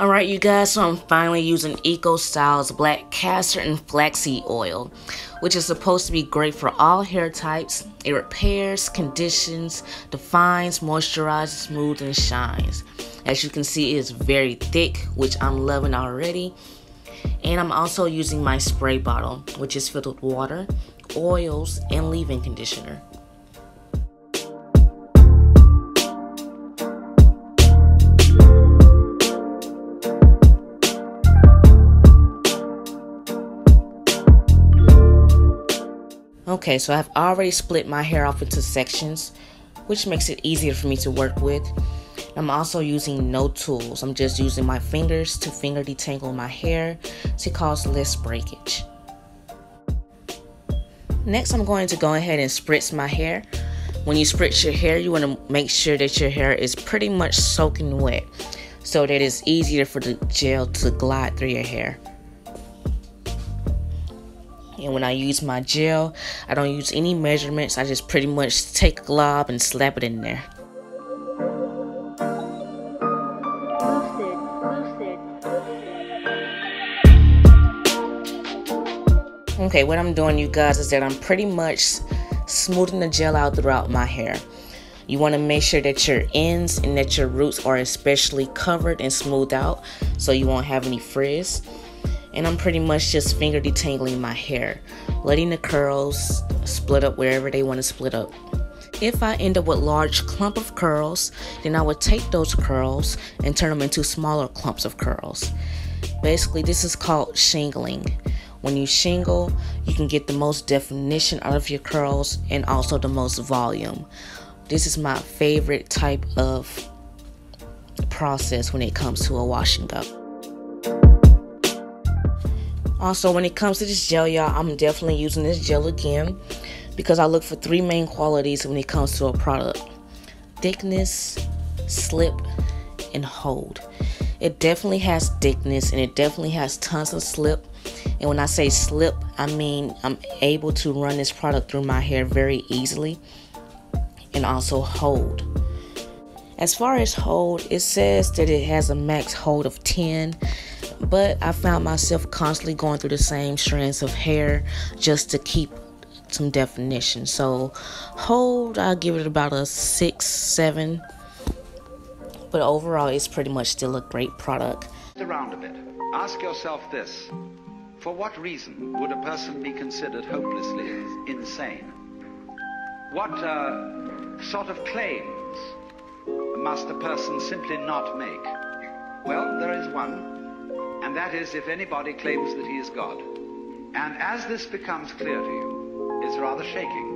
Alright you guys, so I'm finally using Eco Styler's black castor and flaxseed oil, which is supposed to be great for all hair types. It repairs, conditions, defines, moisturizes, smooths, and shines. As you can see, it is very thick, which I'm loving already. And I'm also using my spray bottle, which is filled with water, oils, and leave-in conditioner. Okay, so I've already split my hair off into sections, which makes it easier for me to work with. I'm also using no tools. I'm just using my fingers to finger detangle my hair to cause less breakage. Next, I'm going to go ahead and spritz my hair. When you spritz your hair, you want to make sure that your hair is pretty much soaking wet so that it's easier for the gel to glide through your hair. And when I use my gel, I don't use any measurements. I just pretty much take a glob and slap it in there. Okay, what I'm doing, you guys, is that I'm pretty much smoothing the gel out throughout my hair. You want to make sure that your ends and that your roots are especially covered and smoothed out so you won't have any frizz. And I'm pretty much just finger detangling my hair, letting the curls split up wherever they want to split up. If I end up with large clump of curls, then I would take those curls and turn them into smaller clumps of curls. Basically, this is called shingling. When you shingle, you can get the most definition out of your curls and also the most volume. This is my favorite type of process when it comes to a washing up. Also, when it comes to this gel, y'all, I'm definitely using this gel again because I look for three main qualities when it comes to a product: thickness, slip, and hold. It definitely has thickness and it definitely has tons of slip. And when I say slip, I mean I'm able to run this product through my hair very easily, and also hold. As far as hold, it says that it has a max hold of 10. But I found myself constantly going through the same strands of hair just to keep some definition. So hold, I'll give it about a 6, 7. But overall, it's pretty much still a great product. Around a bit. Ask yourself this. For what reason would a person be considered hopelessly insane? What sort of claims must a person simply not make? Well, there is one. And that is if anybody claims that he is God. And as this becomes clear to you, it's rather shaking.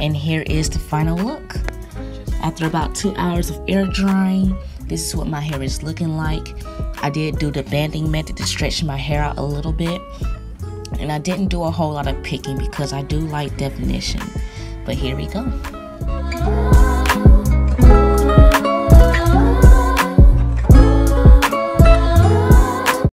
And here is the final look. After about 2 hours of air drying, this is what my hair is looking like. I did do the banding method to stretch my hair out a little bit. And I didn't do a whole lot of picking because I do like definition. But here we go.